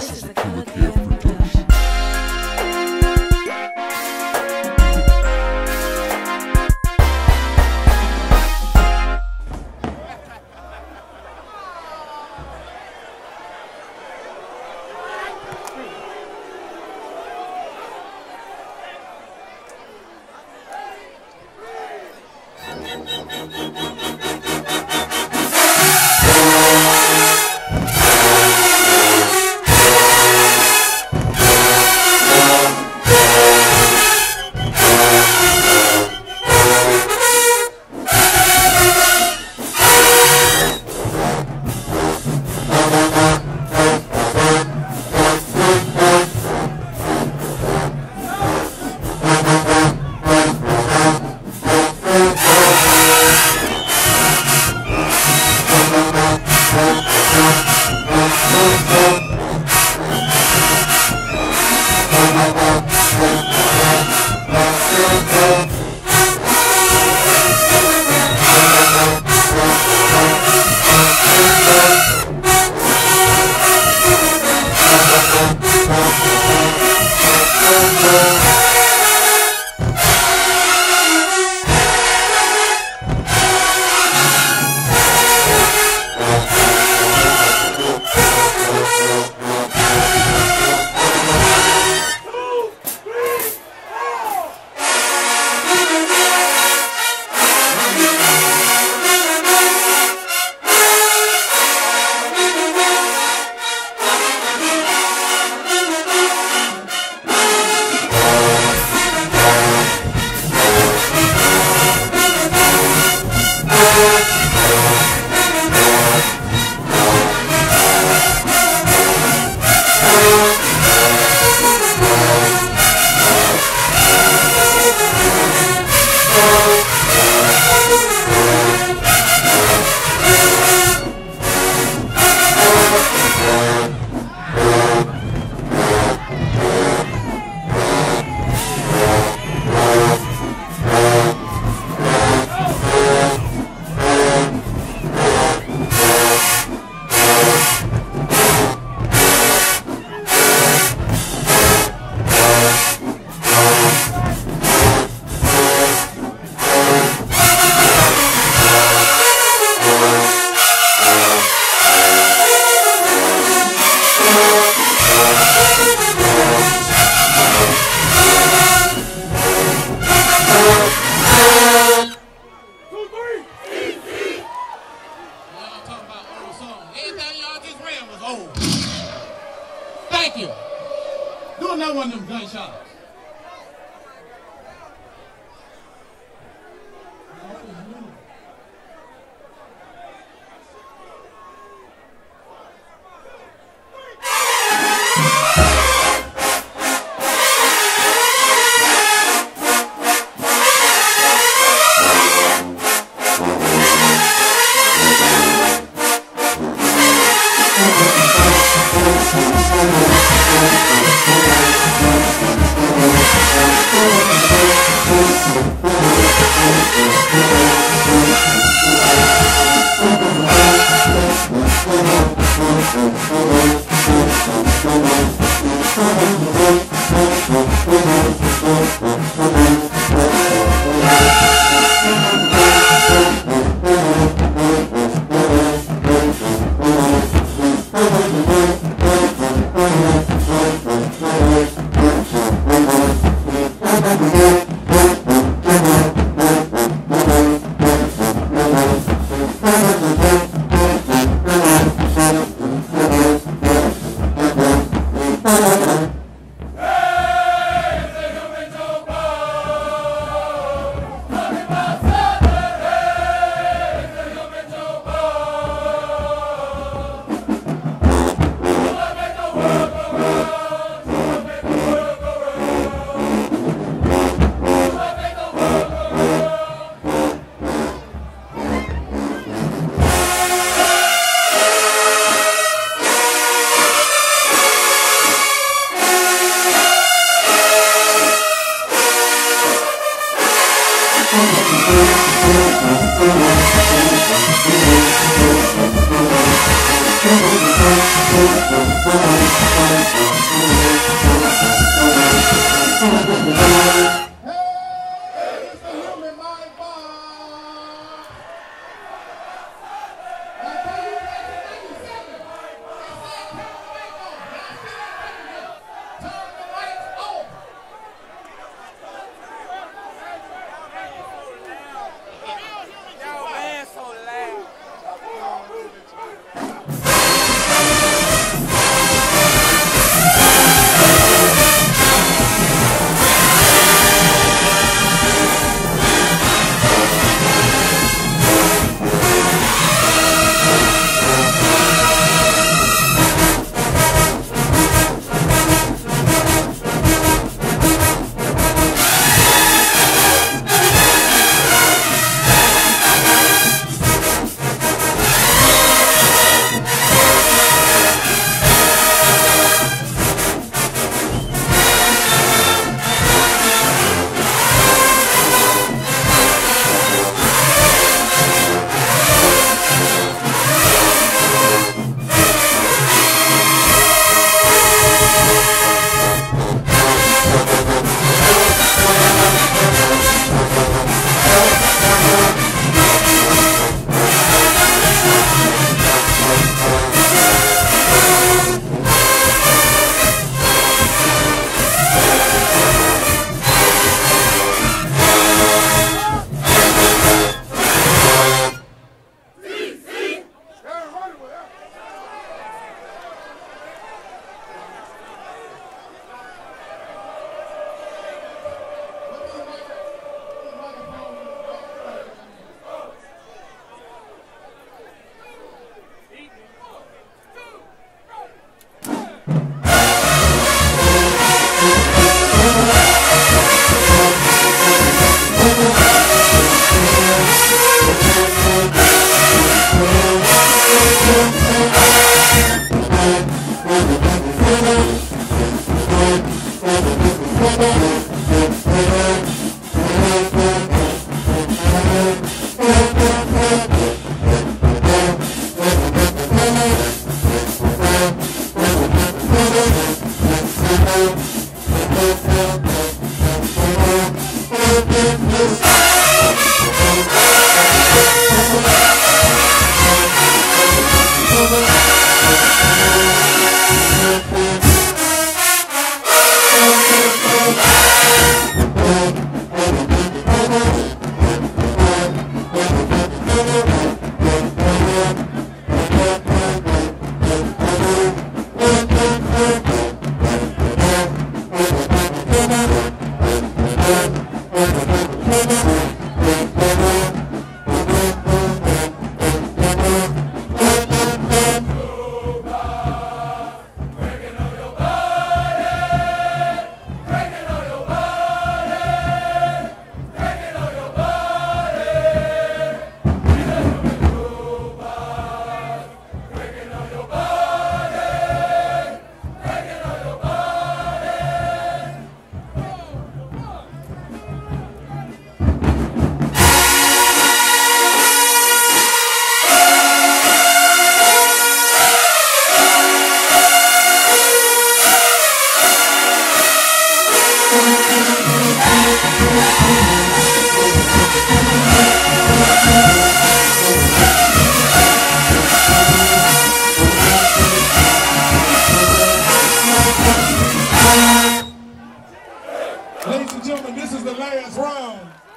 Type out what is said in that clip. This is the Killer Care production. Thank you. Do another one of them gunshots. Ladies and gentlemen, this is the last round.